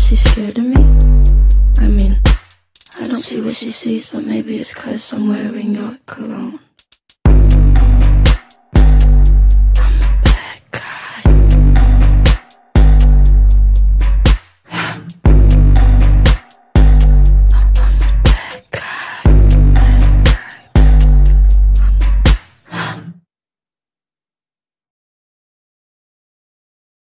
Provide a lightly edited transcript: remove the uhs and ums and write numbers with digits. She's scared of me. I mean, I don't see what she sees, but maybe it's 'cause I'm wearing your cologne.